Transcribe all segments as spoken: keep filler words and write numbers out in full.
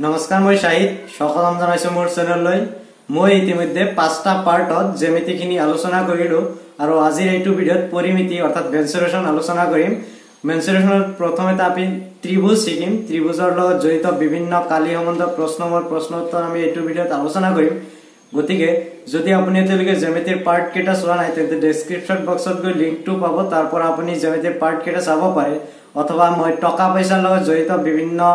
नमस्कार मैं शाहिद सकलम जानाइछो मोर चैनललै मैं इतिमध्ये पाँचटा पार्टत ज्यामितिखिनि आलोचना करिलो आरो आजिर एटु भिडियोत परिमिति अर्थात मेन्सुरेशन आलोचना करिम। मेन्सुरेशनर प्रथमेते आमी त्रिभुज सिकिम त्रिभुजर लगत जड़ित विभिन्न काली सम्बन्ध प्रश्नमर प्रश्नोत्तर आमी एटु भिडियोत आलोचना करिम। गतिके यदि आपुनि एतिलैके ज्यामितिर पार्ट केटा चोवा नाइ तेन्ते डेस्क्रिप्शन बक्सत गई लिंकटु पाब, तारपर आपुनि ज्यामितिर पार्ट केटा चाब पारे अथवा मैं टका पैसार लगत जड़ित विभिन्न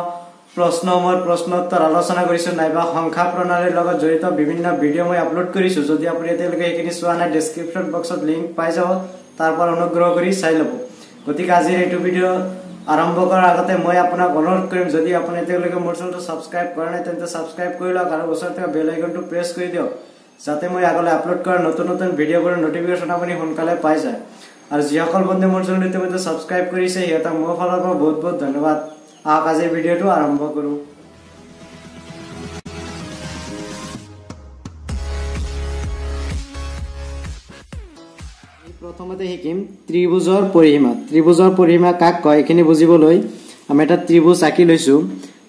प्रश्न मोर प्रश्नोत्तर आलोचना नाइबा संख्या प्रणालीर लगत जड़ित विभिन्न भिडिओ मैं आपलोड करिछु। यदि आपुनि एतिलैके चोवा नाइ डेस्क्रिप्शन बक्सत लिंक पाइ जाब, तारपर अनुग्रह करि चाइ लब। गतिके आजिर एटु भिडिओ आरम्भ करार आगते मैं आपनाक अनुरोध करिम, यदि आपुनि एतिलैके मोर चेनेलटो सबस्क्राइब কৰা नाइ तेन्ते सबस्क्राइब करि लওক आरो ओचৰত থকা बेल आइकनটো प्रेस करि दियक, जाते मैं आगले आपलोड কৰা नतुन नतुन भिडिओবোৰৰ नटिफिकेशन आपुनि सोनकाले पाइ जाय। आरो जिসকल बन्धुৱে मोर चेनेलটো इतिमध्ये सबस्क्राइब करिছে সিহঁতক মোৰ ফালৰ পৰা বহুত বহুত ধন্যবাদ। आप आज वीडियो तो आरंभ करूँ। प्रथमते शिकिम त्रिभुजर परिसीमा। त्रिभुजर परिसीमा काक कय एखिनि बुझिबोलै आमि एटा त्रिभुज आँकि लैछु।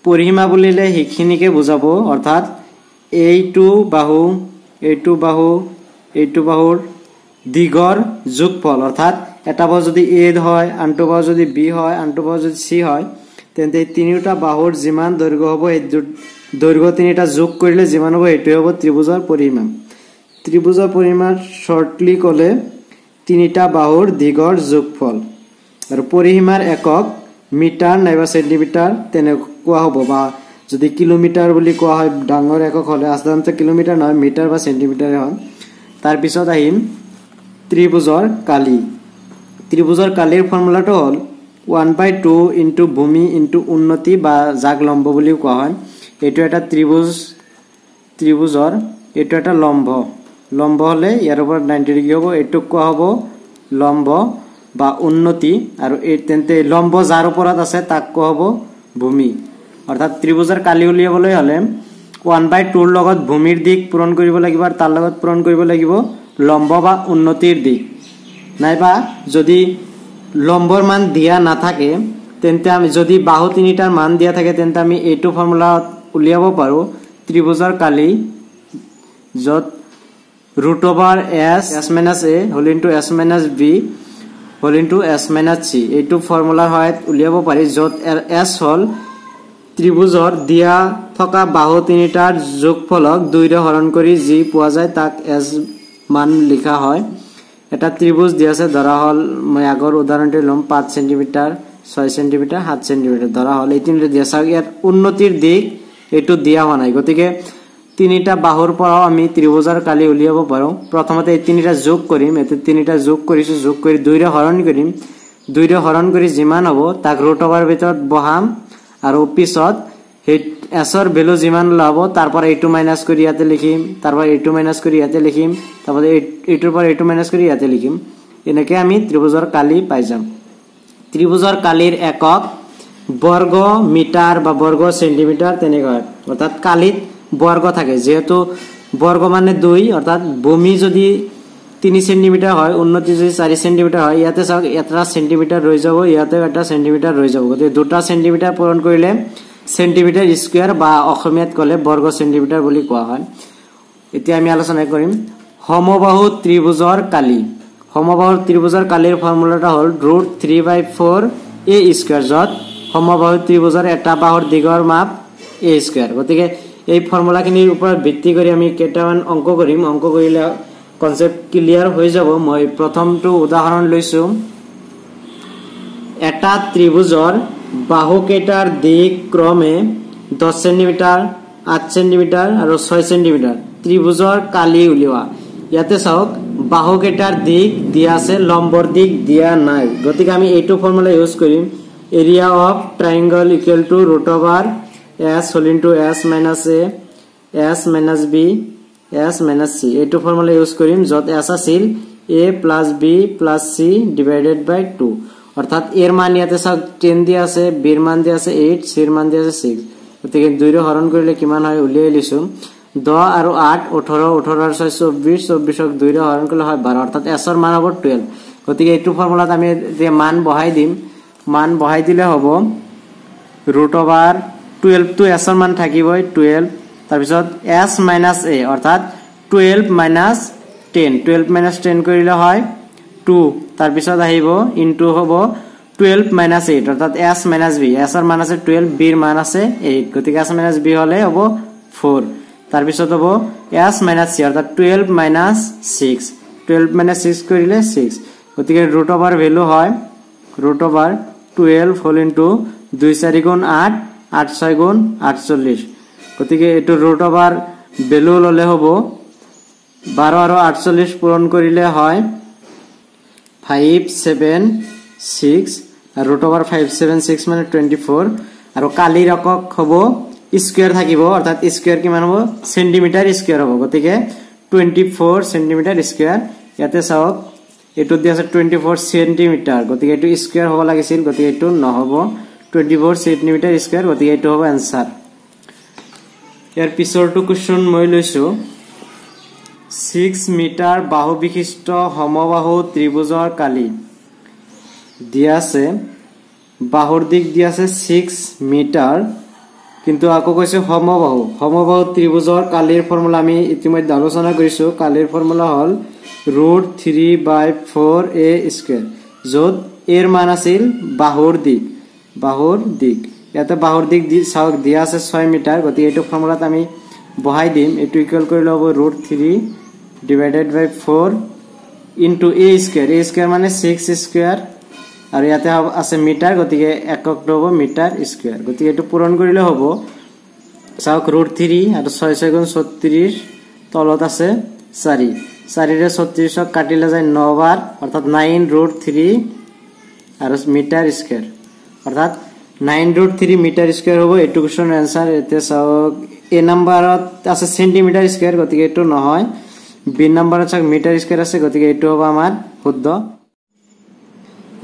परिसीमा बुलिले हिखिनिके बुझाबो, अर्थात एइटु बाहु एइटु बाहु एइटु बाहुर दिगर जोगफल, अर्थात एटा बाहु यदि ए हय आनटु बाहु यदि बी हय आनटु बाहु यदि सी हय तेन्ते तीनिटा बाहुर जिमान दैर्घ्य हब ए दैर्घ्य तीनिटा जोग करिले जिमान हब एटुए हब त्रिभुजर परिसीमा। त्रिभुजर परिसीमा शर्टली कले तीनिटा बाहुर दिगर जोगफल आरो परिसीमार एকক मिटार नाइबा सेन्टिमिटार तेनेकुवा हब, बा जदि किलोमिटार बुली कोवा हय डांगर एকক हले साधारणत किलोमिटार नय मिटार बा सेन्टिमिटार हन। तार पिছত आहिम त्रिभुजर काली। त्रिभुजर कालीर फर्मुलाटा हल वन बाय टू इंटू भूमि इंटू उन्नति बा जाग लम्ब बुलिओ कोवा हय। एटु एटा त्रिभुज त्रिभुजर एटु एटा लम्ब लम्ब हले इयार ओपर नाइन्टी डिग्री हब, एटुक कोवा हब लम्ब बा उन्नति आरो ए तेन्ते लम्ब जार ओपरत आछे ताक कोवा हब भूमि। अर्थात त्रिभुजर काली उलियाबोलै हले वन बाय टूर लगत भूमिर दिक पूरण करिब लागिब आरो तार लगत पूरण करिब लागिब लम्ब बा उन्नतिर दिक, नाइबा यदि लम्बर मान দিয়া নাথাকে তেন্তে আমি যদি বাহু তিনিটার মান দিয়া থাকে তেন্তে আমি এইটো ফর্মুলা উলিয়াব পাৰো ত্রিভুজৰ কালি যত √s s - a * s - b * s - c এইটো ফর্মুলা হয় উলিয়াব পাৰি যত s হল ত্রিভুজৰ দিয়া থকা বাহু তিনিটার যোগফলক দুই ৰে হৰণ কৰি যি পোৱা যায় তাক s মান লিখা হয়। एटा त्रिभुज दिया से धरा हल मैं आगर उदाहरण लम पाँच सेन्टिमिटार छय सेन्टिमिटार सात सेन्टिमिटार धरा हल ये दिया यार उन्नतिर दिक यू दिया हुआ ना गति के तीनिटा बाहुर पर त्रिभुजर काली उलियाब पारो। प्रथमते तीनिटा जोग करिम ये तीनिटा जोग करिछु जोग करि दुइरे हरण करिम दुइरे हरण करि जिमान हब ताक रुट ओवर भितरत बहाम आरो पिছত एसर भेलू जिमान लाब तारपर एटू माइनास करी याते लिखिम तारपर एटू माइनास करी याते लिखिम तारपर एटूर पर एटू माइनास करी याते लिखिम एनेके आमी त्रिभुजर काली पाइ जाम। त्रिभुजर कालीर एकक वर्ग मिटार बा वर्ग सेन्टिमिटार तेने कय, अर्थात कालीत वर्ग थाके जेहेतु वर्ग माने दुई, अर्थात भूमि यदि तीन सेन्टिमिटार हय उन्नति यदि चार सेन्टिमिटार हय याते सक एटा सेन्टिमिटार रहि जाब याते एटा सेन्टिमिटार रहि जाब गते दुटा सेन्टिमिटार पूरण करिले सेन्टिमिटार स्क्वायर बा अखमियात कले वर्ग सेन्टिमिटार बोली कोवा हय। एति आमी आलोचना करिम समबाहु त्रिभुजर काली। समबाहु त्रिभुजर कालीर फर्मुलाटा हल √root three by four a square जत समबाहु त्रिभुजर एटा बाहुर दिगर माप ए स्क्वायर। गतिके এই ফর্মুলাখিনিৰ ওপৰত ভিত্তি কৰি আমি কেইটামান অংক কৰিম। অংক কৰিলে কনসেপ্ট ক্লিয়াৰ হৈ যাব। মই প্ৰথমটো উদাহৰণ লৈছো এটা ত্ৰিভুজৰ बाहुकेटार दिक क्रमे दस सेन्टिमिटार आठ सेन्टिमिटार और छः सेन्टिमिटार त्रिभुजर काली उलिया। इते चाहक बाहुकेटार दिक दिया से लम्बर दिक दिया ना गति के फर्मुला यूज करिम area of triangle equal to root over s whole into s minus a s minus b s minus c यू फर्मुला यूज करिम जत एस आछिल a plus b plus c divided by two. অর্থাৎ এর মান ইয়াতে সব টেন দিয়া আছে বিৰ মান দিয়া আছে আঠ সিৰ মান দিয়া আছে ছয় গতিকে দুই ৰ হৰণ কৰিলে কিমান হয় উলিয়াই লিছো দহ আৰু আঠ ওঠৰ ওঠৰ আৰু ছয় চৌব্বিছ চৌব্বিছক দুই ৰ হৰণ কৰিলে হয় বাৰ অর্থাৎ এছ ৰ মান হ'ব বাৰ গতিকে এইটো ফৰ্মুলাত আমি যে মান বহাই দিম মান বহাই দিলে হ'ব √√s twelve to s मान थाकी बोई twelve तार पिसोत s minus a अर्थात twelve minus ten twelve minus ten को रिला होई two तार पिसोत आही बो into हो बो twelve minus eight अर्थात s minus b s r minus twelve b minus eight को तिक s minus b होले हो बो four तार पिसोत बो s minus c अर्थात twelve minus six twelve minus six को रिले six को तिक root over value होई root over twelve whole into two सारी गुण eight आठ सौ गुण आठचल्लिश गति के एटो रूट ओवर बेलू लले हबो बारो आरो आठचल्लिश पूरण करिले हय five seven six আর root over five seven six মানে twenty-four আর काली रকক हबो स्क्वायर থাকিবो अर्थात स्क्वायर কিমান হবো সেন্টিমিটার স্কয়ার হবো গতি के twenty-four সেন্টিমিটার স্কয়ার ইয়াতে সব এটু দি আছে twenty-four সেন্টিমিটার গতি के এটু স্কয়ার হবো লাগিছিল গতি এটু নহবো twenty-four सेंटीमीटर स्क्वायर गति एटो होबो आंसर यार पिसर टु क्वेश्चन মই লৈছো six মিটার বাহু বিশিষ্ট সমবাহু ত্রিভুজৰ কালি দিয়া আছে বাহুৰ দিক দিয়া আছে six মিটার কিন্তু আকো কৈছে সমবাহু সমবাহু ত্রিভুজৰ কালিৰ ফৰ্মুলা আমি ইতিমধ্যে আলোচনা কৰিছো কালিৰ ফৰ্মুলা হল root three by four a square য'ত এর মান আছিল বাহুৰ দিক बाहुर दिक याते बाहुर दिक सावक दिया से six मीटर गति एटो फॉर्मूला तामी बहाई दिम एटो इक्वल कर लबो root three divided by four into a square a square माने six square और याते हम आसे मीटर गति के एकक दबो मीटर स्क्वायर गति एटो पूरण करिले हबो सावक root three और six six गुण thirty-six तলত আছে four four रे thirty-six काटिले जाय nine बार अर्थात nine root three और मीटर स्क्वायर अर्थात nine root three metre square होबो एटु क्वेश्चन आंसर एते सब ए नंबरत আছে সেন্টিমিটার স্কয়ার গতিকে এটু নহয় বি নম্বরত আছে মিটার স্কয়ার আছে গতিকে এটু হবে আমার শুদ্ধ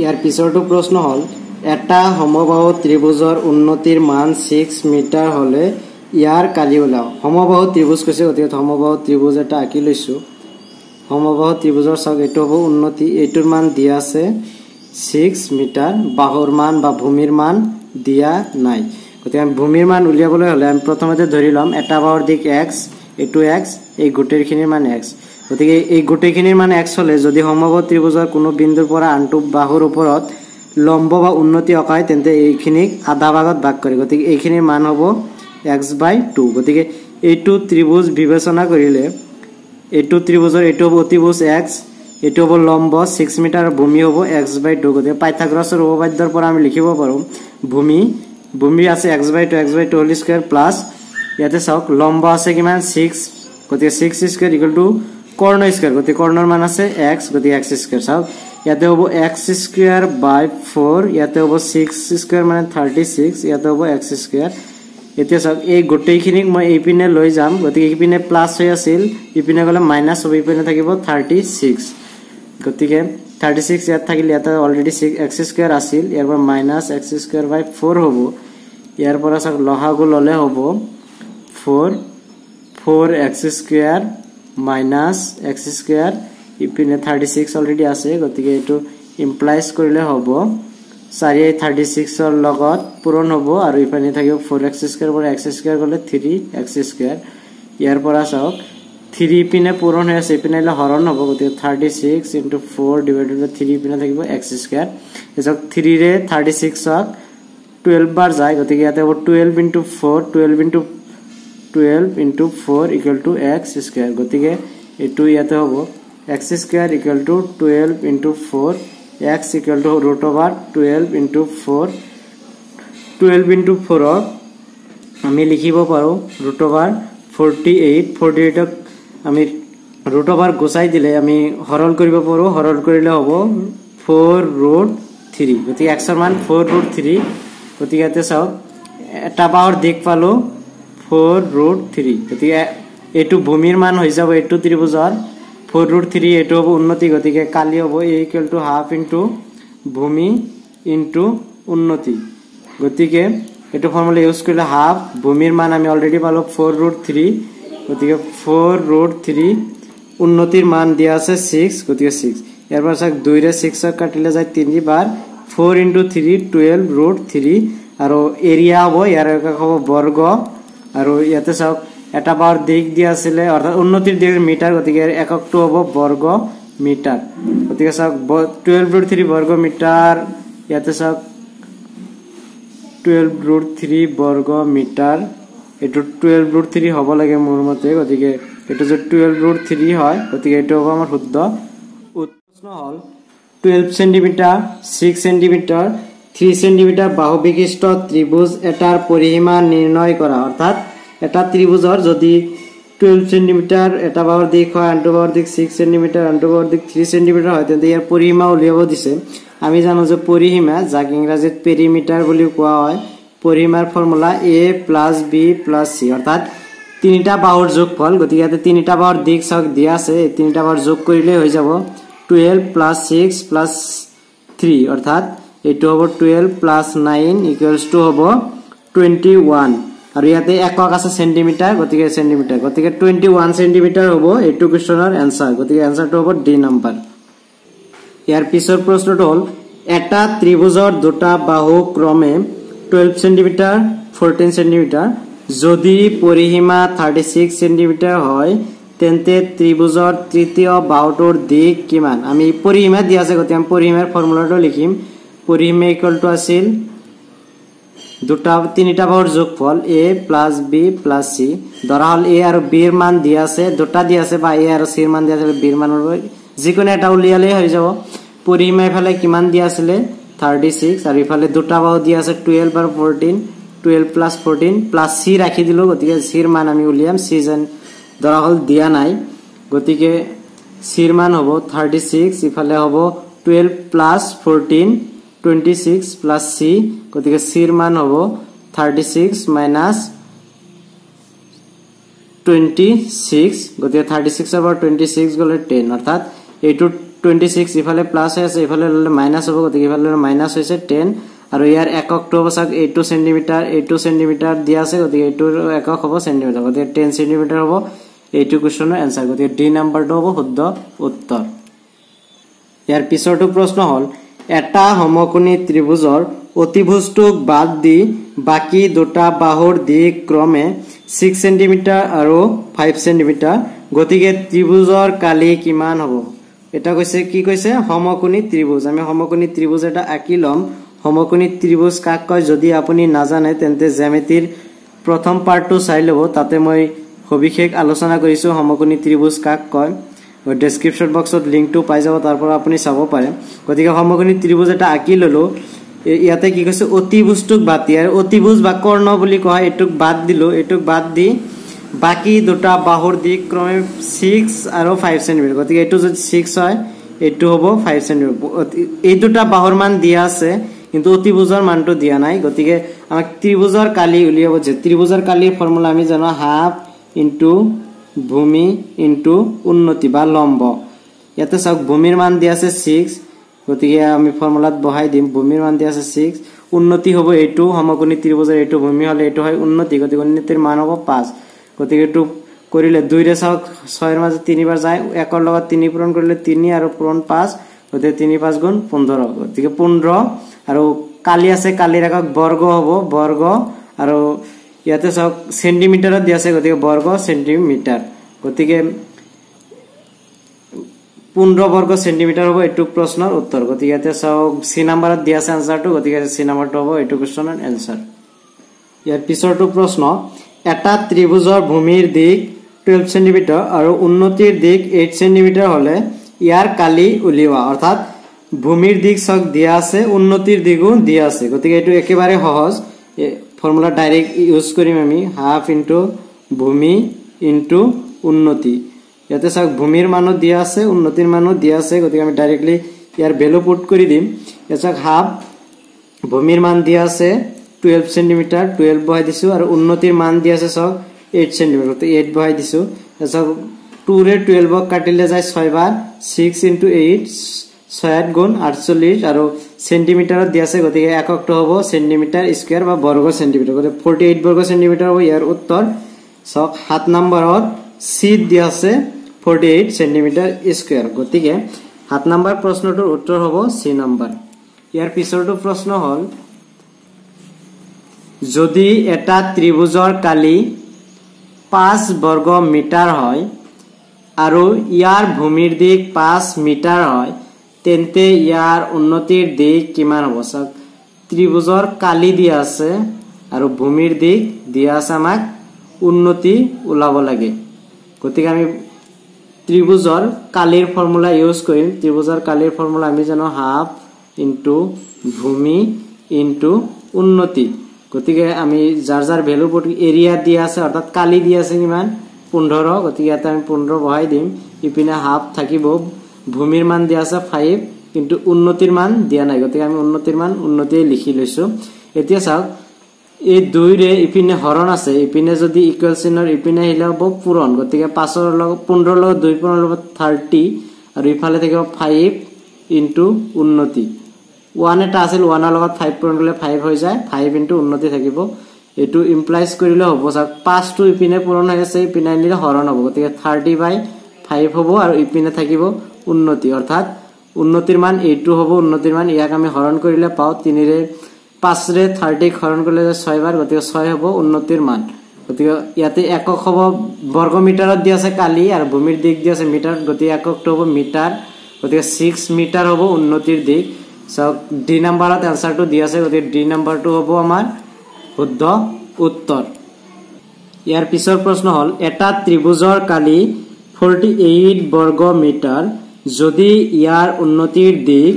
ইয়ার পিছৰটো প্রশ্ন হল এটা সমবাহু ত্রিভুজৰ উন্নতিৰ মান six মিটাৰ হলে ইয়াৰ কালি ওলাও সমবাহু ত্রিভুজ কৈছে গতিকে সমবাহু ত্রিভুজ এটা আকি লৈছো সমবাহু ত্রিভুজৰ সব এটু হ'ব উন্নতি এটুৰ মান দিয়া আছে six মিটার বাহুর মান বা ভূমির মান দিয়া নাই গতি আমি ভূমির মান উলিয়াবলৈ হলে আমি প্ৰথমতে ধৰিলাম এটা বাহুৰ দিক x এটু x এই গুটেৰখিনিৰ মান x গতি এই গুটেৰখিনিৰ মান x হলে যদি সমবাহু ত্ৰিভুজৰ কোনো বিন্দুৰ পৰা আনটো বাহুৰ ওপৰত লম্ব বা উন্নতি অকায় তেন্তে এইখিনিক আধা ভাগত ভাগ কৰি গতি এইখিনিৰ মান হ'ব x by two গতি এইটো ত্ৰিভুজ বিবেচনা কৰিলে এইটো ত্ৰিভুজৰ এইটো হ'ব অতিভুজ x एटो हो लम्ब six मीटर भूमि होबो x by two गते पाइथागोरसर उपपाद्यर पर आमी लिखिबो पारो भूमि भूमि আছে x by two x by two whole square plus ইয়াতে চাওক লম্ব আছে কিমান six গতে six স্কয়ার ইকুয়াল টু কর্ণ স্কয়ার গতে কর্ণৰ মান আছে x গতে x স্কয়ার চাওক ইয়াতে হ'ব x square by four ইয়াতে হ'ব six স্কয়ার মানে thirty-six ইয়াতে হ'ব x স্কয়ার এতিয়া চাওক এই গোটেইখিনিক মই এই পিনে লৈ যাম গতে এই পিনে প্লাস হৈ আছিল এই পিনে গলে মাইনাস হৈ পিনে থাকিব thirty-six গতিকে thirty-six ইয়াত থাকিলে এটা অলরেডি x square আছিল ইয়াৰ পৰা minus x square by four হ'ব ইয়াৰ পৰা সক লহাগু ললে হ'ব four four x square minus x square ইপিনে thirty-six অলরেডি আছে গতিকে এটো ইমপ্লাইজ কৰিলে হ'ব সারিয়ে thirty-six ৰ লগত পূৰণ হ'ব আৰু ইপিনে থাকিব four x square পৰা x square গলে three x square ইয়াৰ পৰা সক three পিনে পূরণ হয় সেপিনেলে হরণ হবো গতি thirty-six into four divided by three পিনে থাকিব x square এসব three ৰে thirty-six হক twelve বার যায় গতি ইয়াতে হবো twelve into four twelve into twelve into four equal to x square গতি এটো ইয়াতে হবো x square equal to twelve into four x equal to root over twelve into four twelve into four আমি লিখিব পাৰো root over forty-eight forty-eight হক আমি root over গোসাই দিলে আমি হরল কৰিব পাৰো হরল কৰিলে হ'ব four root three গতি x এর মান four root three গতি ইয়াতে চাও এটা বাহুৰ দিক পালো four root three গতি এটু ভূমিৰ মান হৈ যাব এটু ত্ৰিভুজৰ four root three এটু হ'ব উন্নতি গতিকে কালি হ'ব a equal to half into ভূমি into উন্নতি গতিকে এটু ফৰ্মুলা ইউজ কৰিলে half ভূমিৰ মান আমি অলৰেডি পালো four root three গতিকে four root three উন্নতিৰ মান দিয়া আছে six গতিকে six ইয়াৰ পৰা সক two ৰে six ক কাটিলে যায় three বাৰ four into three twelve root three आरो एरिया हम यार बर्ग और इते चाव एटा बार दिक दिया आछिले अर्थात उन्नतिर दिकेर मीटार गतिके एककटो हम बर्ग मीटार गतिके चाव ट्वेल्व रूट थ्री बर्ग मीटार इते चाव ट्वेल्व रूट थ्री बर्ग मीटार एटो ट्वेल्व रूट थ्री हम लगे मोर मते गतिके एटो जो ट्वेल्व रूट थ्री हय गतिके एटो हम आमार शुद्ध उत्तर हल twelve centimetre six centimetre three centimetre बाहु विशिष्ट त्रिभुज एटार परिसीमा निर्णय करा अर्थात एटा त्रिभुजर यदि ट्वेल्व सेंटीमीटर एटा बाहुर दिक हय आनटो बाहुर दिक सिक्स सेंटीमीटर आनटो बाहुर दिक थ्री सेंटीमीटर हय तेन्ते इयार परिसीमा उलियाब दिसे आमी जानो जे परिसीमा जाक इंग्राजीत पेरिमिटार बुलिओ कोवा हय परिसीमार formula a plus b plus c अर्थात तीनटा बाहुर जोगफल गतिके इयाते तीनटा बाहुर दिक चक दिया आछे एइ तीनटा बाहुर जोग करिले हय जाब twelve plus six plus three अर्थात एटो हम twelve plus nine equals to हम ट्वेंटी वन और इतने एक सेंटीमिटार गति के सेंटीमिटार गति के ट्वेंटी वन सेंटीमिटार हम यू क्वेश्चन एन्सार गति एन्सार तो हम डी नम्बर यार पिछर प्रश्न हल एटा त्रिभुजर दुटा बाहु क्रमे ट्वेल्व सेंटीमिटार फोर्टीन सेंटीमिटार यदि परिसीमा थार्टी सिक्स सेंटीमिटार है तेन्ते त्रिभुजर तृतीय बाहुटोर दिक किमान आमी परिसीमा दिया आछे गति आमी परिसीमार फर्मुलाटा लिखिम परिसीमा इक्वल टू आसिल दुटा तीनटा बाहुर जोगफल a plus b plus c धरा हल ए और बिर मान दिया आछे दुटा दिया आछे बा ए और सिर मान दिया आछे बिर मान जिकोनो एटा उलियाले हय जाबो परिसीमा इफाले किमान दिया आछिले थर्टी सिक्स और इफाले दुटा बाहु दिया आछे ट्वेल्व और fourteen twelve plus fourteen plus c राखी दिलो गतिके सिर मान आमी उलियाम सी जान धरा हल दिया नाई गतिके सिर मान हबो थर्टी सिक्स इफाले हबो twelve plus fourteen twenty six plus c गति सीर मान हम thirty six minus twenty six गति थार्टी सिक्स टुवेंटी सिक्स गले टेन अर्थात यू टुवेंटी सिक्स इफाले प्लस इफाले माइनस हम गति माइनस टेन और यार एकक तो हम सब एटू सेंटीमिटार एटू सेंटीमिटार दिया गति यूर एकक हम सेंटीमिटार गति टेन सेंटीमिटार हम यू क्वेश्चन एन्सार गति डी नम्बर हम शुद्ध उत्तर यार पिछर प्रश्न हल एटा समकोणी त्रिभुजर अतिभुजटुक बाद दी बाकी दुटा बाहुर दिक क्रमे सिक्स सेंटीमिटार और फाइव सेंटीमिटार गतिके त्रिभुजर काली किमान हबो एटा कइसे कि कइसे समकोणी त्रिभुज आमि समकोणी त्रिभुज एटा आंकि लम समकोणी त्रिभुज काक कय यदि आपुनि ना जाने तेन्ते ज्यामितिर प्रथम पार्टटु चाइ लब ताते मैं सविशेष आलोचना करिछु समकोणी त्रिभुज काक कय डेस्क्रिप्शन बक्सत लिंक तो पाई जाब तार पर आपनि चाब पारे गतिके समकोणी त्रिभुज एटा आंकि ललो इयाते कि कइसे अतिभुजटुक बाद दि आरो अतिभुज बा कर्ण बुलि कय एटुक बाद दिलो एटुक बाद दि बाकी दुटा बाहुर दिक क्रमे सिक्स आरो फाइव सेंटीमिटार गतिके एटु जदि सिक्स हय एटु हबो फाइव सेंटीमिटार ए दुटा बाहुर मान दिया आछे किन्तु अतिभुजर मानटो दिया नाइ गतिके आमाक त्रिभुजर काली उलियाबो जे त्रिभुजर काली फर्मुला आमि जानो हाफ इनटू भूमि इंटू उन्नति बा लम्ब इते चाव भूमिर मान दिया आछे सिक्स गतिके आमि फर्मुलात बहाई दिम भूमिर मान दिया आछे सिक्स उन्नति हबो एटू समकोणी त्रिभुजर एटू भूमि हले एटू हय उन्नति गतिके उन्नतिर मान हबो पाँच गतिके एटू करिले दुई रे चाव छयर माझे तीन बार जाय एकर लगत तीन पूरण करिले तीन आरो पूरण पाँच गतिके तीन पाँच गुण पंद्रह गतिके पंद्रह आरो काली आछे कालीर एकक बर्ग हबो बर्ग आरो इते सब सेंटीमिटार दिया गति बर्ग सेंटीमिटार गति के पंद्रह बर्ग सेंटीमिटार हम यू प्रश्न उत्तर गति इतने सब सी नम्बर दिया एन्सार तो गति सी नम्बर तो हम यू क्वेश्चन एन्सार यार पिछर तो प्रश्न एटा त्रिभुजर भूमिर दिक ट्वेल्व सेंटीमिटार और उन्नतिर दिक एट सेंटीमिटार हले यार काली उलिवा अर्थात भूमिर दिक सब दिया उन्नतिर दिको दिया गति एके बारे सहज फर्मुला डायरेक्ट यूज करिम आमी हाफ इंटू भूमि इंटू उन्नति इते सब भूमिर मानो दिया आछे उन्नतिर मानो दिया आछे गतिके आमी डायरेक्टली यार भेलू पुट करि दिम इते हाफ भूमिर मान दिया आछे ट्वेल्व सेंटीमिटार ट्वेल्व बहाई दिसु और उन्नतिर मान दिया आछे सब एट सेंटीमिटार तो एट बहाई दिसु इते सब टू रे ट्वेल्व काटिले जाय सिक्स बार सिक्स इंटू एट छयाठ गुण आठचल्लिस और सेंटीमिटार दिया है गति एकक तो हम सेंटीमिटार स्क्वायर बर्ग सेंटीमिटार गति फोर्टी एट बर्ग सेंटीमिटार हम यार उत्तर सौ सात नम्बर सी दिया फोर्टी एट सेंटीमिटार स्क्वायर गति के सात नम्बर प्रश्नटर उत्तर हम सी नम्बर यार पिछर तो प्रश्न हल যদি এটা ত্রিভুজৰ কালি पाँच वर्ग মিটার হয় আৰু ইয়াৰ ভূমিৰ দিক पाँच মিটার হয় তেন্তে ইয়াৰ উন্নতিৰ দিক কিমান হ'ব? ত্রিভুজৰ কালি দিয়া আছে আৰু ভূমিৰ দিক দিয়া আছে, আমাক উন্নতি উলাব লাগে। গতিকে আমি ত্রিভুজৰ কালিৰ ফৰ্মুলা ইউজ কৰিম। ত্রিভুজৰ কালিৰ ফৰ্মুলা আমি জানো হাফ ইনটু ভূমি ইনটু উন্নতি। গতিকে আমি যার যার ভ্যালু পড়ি এরিয়া দিয়া আছে, অর্থাৎ কালি দিয়া আছে কিমান পনেরো, গতিকে এটা আমি পনেরো বহাই দিম। ইপিনে হাফ থাকিব, ভূমির মান দিয়া আছে পাঁচ কিন্তু উন্নতির মান দিয়া নাই, গতিকে আমি উন্নতির মান উন্নতি লিখি লৈছো। এতিয়া চাওক এই দুই রে ইপিনে হরণ আছে, ইপিনে যদি ইকুয়াল চিহ্নৰ ইপিনে হিলা হব পূরণ, গতিকে পাঁচ ৰ লগ পনেরো লগ দুই পনেরো লগ ত্ৰিশ আৰু ইফালে থাকিব পাঁচ ইনটু উন্নতি। ওয়ান এটা আছিল, ওয়ানৰ লগত পাঁচ পূৰণ কৰিলে পাঁচ হৈ যায়, পাঁচ ইনটু উন্নতি থাকিব। এটো ইমপ্লাইজ কৰিলে হ'ব স্যার পাঁচ টু ইপিনে পূৰণ হৈ আছে, ইপিনে নিলে হৰণ হ'ব, গতিকে ত্ৰিশ বাই পাঁচ হ'ব আৰু ইপিনে থাকিব উন্নতি, অর্থাৎ উন্নতিৰ মান এটো হ'ব। উন্নতিৰ মান ইয়াক আমি হৰণ কৰিলে পাও তিন ৰে পাঁচ ৰে ত্ৰিশ হৰণ কৰিলে ছয় বাৰ, গতিকে ছয় হ'ব উন্নতিৰ মান। গতিকে ইয়াতে একক হ'ব বর্গ মিটাৰত দিয়া আছে কালি আৰু ভূমিৰ দিক দিয়া আছে মিটাৰ, গতিকে এককটো হ'ব মিটাৰ, গতিকে ছয় মিটাৰ হ'ব উন্নতিৰ দিক। সব ডি নাম্বারত অ্যান্সারটো দিয়া আছে, গতিকে ডি নাম্বারটো হ'ব আমাৰ শুদ্ধ উত্তৰ। ইয়াৰ পিছৰ প্ৰশ্ন হল এটা ত্ৰিভুজৰ কালি আঠচল্লিশ বর্গ মিটাৰ যদি ইয়াৰ উন্নতিৰ দিক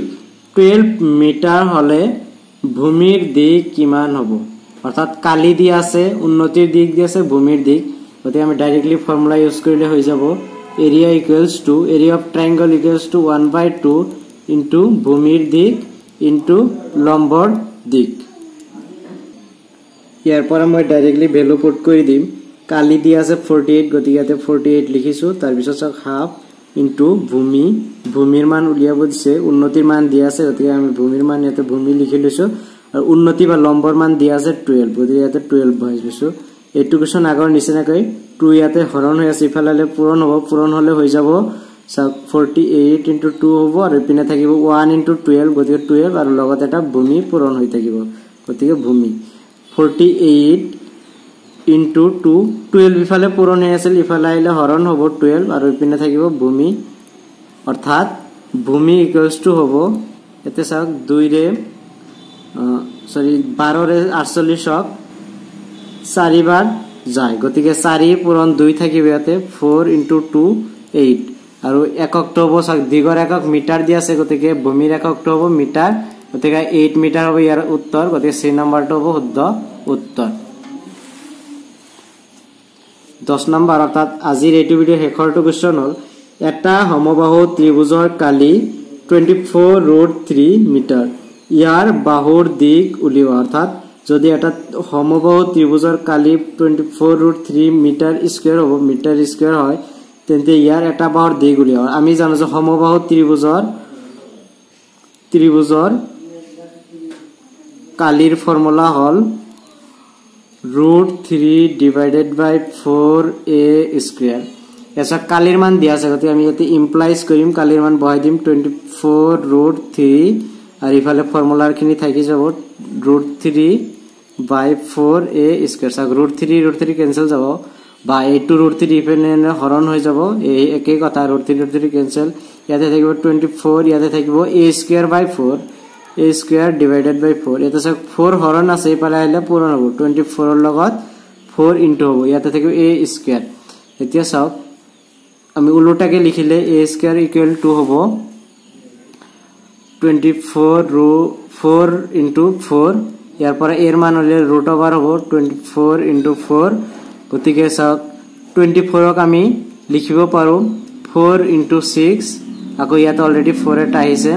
বারো মিটাৰ হলে ভূমিৰ দিক কিমান হ'ব? অর্থাৎ কালি দিয়া আছে, উন্নতিৰ দিক দিয়া আছে, ভূমিৰ দিক, গতিকে আমি ডাইৰেক্টলি ফৰ্মুলা ইউজ কৰিলে হৈ যাব area equals to area of triangle equals to one by two into ভূমির দিক ইনটু লম্বর দিক। ইয়ার পরে মই ডাইরেক্টলি ভ্যালু পুট করে দিম। কালি দিয়া আছে ফর্টি এইট, গতিকে ইয়াতে ফর্টি এইট লিখিছো। তারপিছত চাওক হাফ ইনটু ভূমি, ভূমির মান উলিয়াব দিছে, উন্নতির মান দিয়া আছে, গতিকে আমি ভূমির মান ইয়াতে ভূমি লিখি লৈছো আর উন্নতি বা লম্বর মান দিয়া আছে বারো, গতিকে ইয়াতে বারো বহাই লৈছো। এইটো কোৱেশ্যন আগৰ নিচিনাকৈ দুই ইয়াতে হৰণ হৈ আছে, ইফালে পূৰণ হ'ব, পূৰণ হলে হৈ যাব ফর্টি এইট ইনটু টু হব আর ইপিনে থাকিব ওয়ান ইনটু টুয়েলভ, গতিকে টুয়েলভ আর লগত এটা ভূমি পূরণ হয়ে থাকিব, গতিকে ভূমি forty eight into two twelve ইফালে পূরণ হয়ে আছিল, ইফালে আইলে হরণ হব টুয়েলভ আর ইপিনে থাকিব ভূমি, অর্থাৎ ভূমি ইকুয়ালস টু হব এতে চাওক দুই রে সরি বারো রে আটচল্লিশ হক চারিবার যায়, গতিকে চারি পূরণ দুই থাকিব ইয়াতে ফোর ইনটু টু এইট আর এককটো হব দিগৰ একক মিটাৰ দিয়া আছে, গতিকে ভূমিৰ এককটো হব মিটাৰ, গতিকে আট মিটাৰ হব ইয়াৰ উত্তৰ, গতিকে সি নাম্বাৰটো হব শুদ্ধ উত্তৰ। দহ নম্বৰ অর্থাৎ আজিৰ এইটো ভিডিও শেষৰটো কোৱেশ্যন হল এটা সমবাহু ত্ৰিভুজৰ কালি চৌব্বিশ ৰুট তিন মিটাৰ, ইয়াৰ বাহুৰ দিক উলিওৱা। অর্থাৎ যদি এটা সমবাহু ত্ৰিভুজৰ কালি চৌব্বিশ ৰুট তিন মিটাৰ স্কয়াৰ হব, মিটাৰ স্কয়াৰ হয় তেন্তে ইয়াৰ এটা বাহুৰ দিক উলিয়াও। আমি জানো যে সমবাহু ত্ৰিভুজৰ ত্ৰিভুজৰ কালিৰ ফৰ্মুলা হল root three divided by four a square. এটা কালিৰ মান দিয়া আছে, গতিকে আমি ইয়াতে ইমপ্লাইজ কৰিম, কালিৰ মান বহাই দিম টুৱেণ্টি ফ'ৰ ৰুট থ্রি আৰু ইফালে ফৰ্মুলাৰখিনি থাকি যাব root three by four a square. চাওক root three root three cancel যাব বা এইটো ৰুট থ্রি ইপিনে হৰণ হৈ যাব, এই একেই কথা root three root three cancel, ইয়াতে থাকিব টুৱেণ্টি ফ'ৰ, ইয়াতে থাকিব a square by four, a square divided by four. ইয়াতে চাওক ফ'ৰ হৰণ আছে, এইফালে আহিলে পূৰণ হ'ব, টুৱেণ্টি ফ'ৰৰ লগত ফ'ৰ ইনটু হ'ব, ইয়াতে থাকিব এ স্কুৱেৰ। এতিয়া চাওক আমি ওলোটাকে লিখিলে এ স্কুৱেৰ ইকুৱেল টু হ'ব টুৱেণ্টি ফ'ৰ ৰু ফ'ৰ ইনটু ফ'ৰ, ইয়াৰ পৰা এৰ মান হ'লে ৰুট অভাৰ হ'ব টুৱেণ্টি ফ'ৰ ইনটু ফ'ৰ, গতিকে চাওক টুৱেণ্টি ফ'ৰক আমি লিখিব পাৰোঁ ফ'ৰ ইনটু ছিক্স, আকৌ ইয়াতে অলৰেডি ফ'ৰ এটা আহিছে,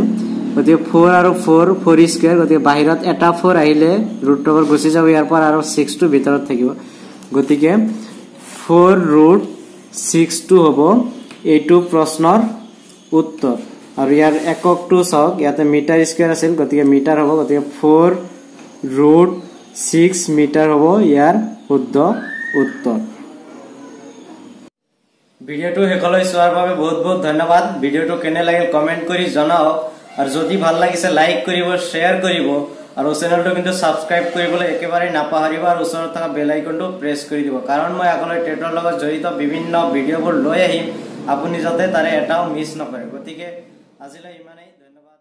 গতিকে ফ'ৰ আৰু ফ'ৰ ফ'ৰ স্কুৱেৰ, গতিকে বাহিৰত এটা ফ'ৰ আহিলে ৰুট অভাৰ গুচি যাব, ইয়াৰ পৰা আৰু ছিক্সটো ভিতৰত থাকিব, গতিকে ফ'ৰ ৰুট ছিক্সটো হ'ব এইটো প্ৰশ্নৰ উত্তৰ। আৰু ইয়াৰ এককটো চাওক ইয়াতে মিটাৰ স্কুৱেৰ আছিল, গতিকে মিটাৰ হ'ব, গতিকে ফ'ৰ ৰুট ছিক্স মিটাৰ হ'ব ইয়াৰ শুদ্ধ উত্তর। ভিডিওটো হেকলৈ চোৱাৰ বাবে বহুত বহুত ধন্যবাদ। ভিডিওটো কেনে লাগিল কমেন্ট কৰি জনাওক আৰু যদি ভাল লাগিছে লাইক কৰিব, শেয়ার কৰিব और चैनल तो किन्तु सबसक्राइब कर एक बारे नपाहरिबा और ऊपर थका बेल आइकनटो प्रेस कर दी कारण मैं आगे ट्रेडर लग जड़ित विभिन्न भिडिओ लो आपुनी जाते तारे एटाओ मिस नकरे गतिके आजिले इमानेई।